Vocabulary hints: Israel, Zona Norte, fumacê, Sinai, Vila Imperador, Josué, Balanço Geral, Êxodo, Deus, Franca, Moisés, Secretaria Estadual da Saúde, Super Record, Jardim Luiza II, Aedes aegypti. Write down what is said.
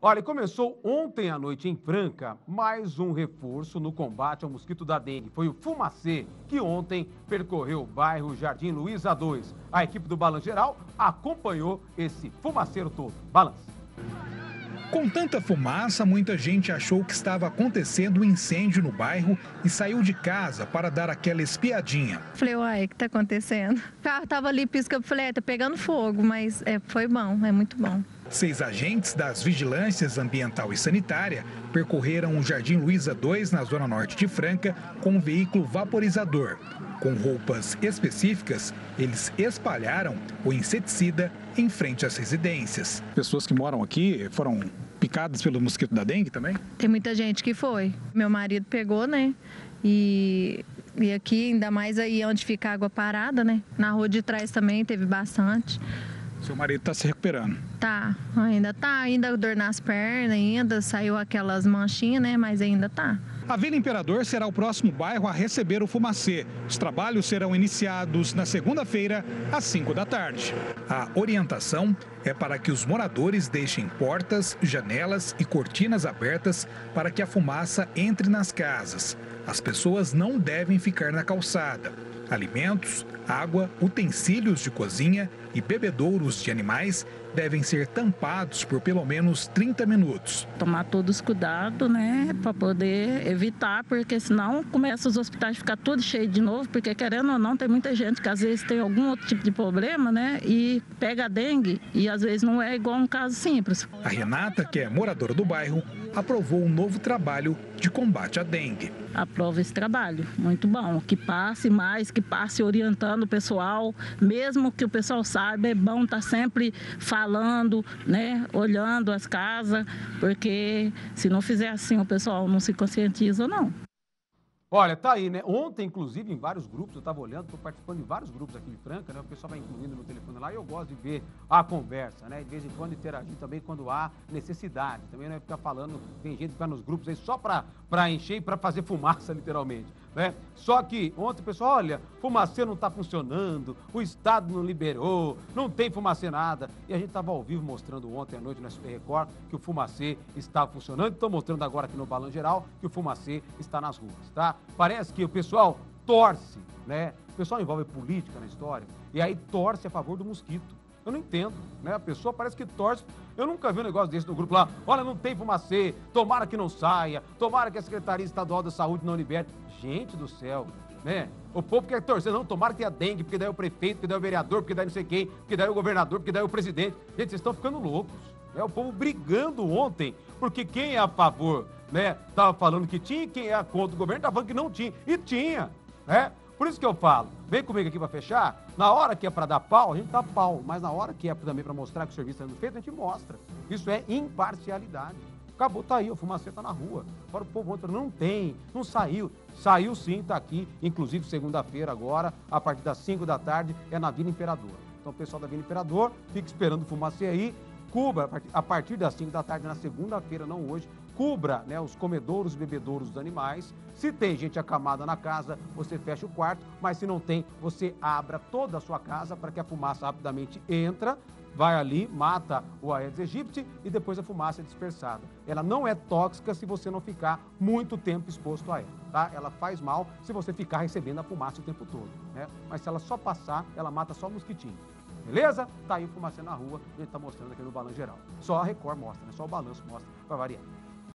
Olha, começou ontem à noite em Franca mais um reforço no combate ao mosquito da dengue. Foi o fumacê que ontem percorreu o bairro Jardim Luiza II. A equipe do Balanço Geral acompanhou esse fumaceiro todo. Balanço. Com tanta fumaça, muita gente achou que estava acontecendo um incêndio no bairro e saiu de casa para dar aquela espiadinha. Falei, uai, o que está acontecendo? O carro estava ali piscando, falei, está pegando fogo, mas foi bom, é muito bom. 6 agentes das vigilâncias ambiental e sanitária percorreram o Jardim Luiza II, na Zona Norte de Franca, com um veículo vaporizador. Com roupas específicas, eles espalharam o inseticida em frente às residências. Pessoas que moram aqui foram picadas pelo mosquito da dengue também? Tem muita gente que foi. Meu marido pegou, né? E aqui, ainda mais aí onde fica a água parada, né? Na rua de trás também teve bastante. Seu marido está se recuperando? Tá, ainda dor nas pernas, ainda saiu aquelas manchinhas, né, mas ainda tá. A Vila Imperador será o próximo bairro a receber o fumacê. Os trabalhos serão iniciados na segunda-feira, às 17h. A orientação é para que os moradores deixem portas, janelas e cortinas abertas para que a fumaça entre nas casas. As pessoas não devem ficar na calçada. Alimentos, água, utensílios de cozinha e bebedouros de animais devem ser tampados por pelo menos 30 minutos. Tomar todos os cuidados, né, para poder evitar, porque senão começa os hospitais a ficar tudo cheio de novo, porque querendo ou não, tem muita gente que às vezes tem algum outro tipo de problema, né, e pega a dengue e às vezes não é igual um caso simples. A Renata, que é moradora do bairro, aprovou um novo trabalho de combate à dengue. Aprova esse trabalho, muito bom, que passe mais, que passe orientando o pessoal, mesmo que o pessoal saiba, é bom estar sempre falando, né, olhando as casas, porque se não fizer assim o pessoal não se conscientiza, não. Olha, tá aí, né? Ontem, inclusive, em vários grupos, eu estava olhando, estou participando de vários grupos aqui em Franca, né? O pessoal vai incluindo no telefone lá e eu gosto de ver a conversa, né? De vez em quando interagir também quando há necessidade. Também não é ficar falando, tem gente que fica nos grupos aí só para encher e para fazer fumaça, literalmente, né? Só que ontem o pessoal, olha, fumacê não está funcionando, o Estado não liberou, não tem fumacê nada. E a gente estava ao vivo mostrando ontem à noite na Super Record que o fumacê está funcionando. Estou mostrando agora aqui no Balanço Geral que o fumacê está nas ruas, tá? Parece que o pessoal torce, né? O pessoal envolve política na história e aí torce a favor do mosquito. Eu não entendo, né? A pessoa parece que torce. Eu nunca vi um negócio desse no grupo lá. Olha, não tem fumacê, tomara que não saia, tomara que a Secretaria Estadual da Saúde não libere. Gente do céu, né? O povo quer torcer, não, tomara que tenha dengue, porque daí o prefeito, porque daí o vereador, porque daí não sei quem, porque daí o governador, porque daí o presidente. Gente, vocês estão ficando loucos, né? O povo brigando ontem, porque quem é a favor, né, tava falando que tinha, quem é contra o governo tava falando que não tinha, e tinha, né? Por isso que eu falo, vem comigo aqui para fechar, na hora que é para dar pau, a gente dá pau, mas na hora que é também para mostrar que o serviço está sendo feito, a gente mostra. Isso é imparcialidade. Acabou, tá aí, o fumacê tá na rua. Agora o povo entra, não tem, não saiu. Saiu sim, tá aqui, inclusive segunda-feira agora, a partir das 17h, é na Vila Imperador. Então o pessoal da Vila Imperador, fica esperando o fumacê aí, cubra a partir das 17h na segunda-feira, não hoje, cubra, né, os comedouros e bebedouros dos animais. Se tem gente acamada na casa, você fecha o quarto, mas se não tem, você abra toda a sua casa para que a fumaça rapidamente entra, vai ali, mata o Aedes aegypti e depois a fumaça é dispersada. Ela não é tóxica se você não ficar muito tempo exposto a ela, tá? Ela faz mal se você ficar recebendo a fumaça o tempo todo, né? Mas se ela só passar, ela mata só o mosquitinho. Beleza? Tá aí o fumacê na rua, a gente tá mostrando aqui no Balanço Geral. Só a Record mostra, né? Só o Balanço mostra, vai variar.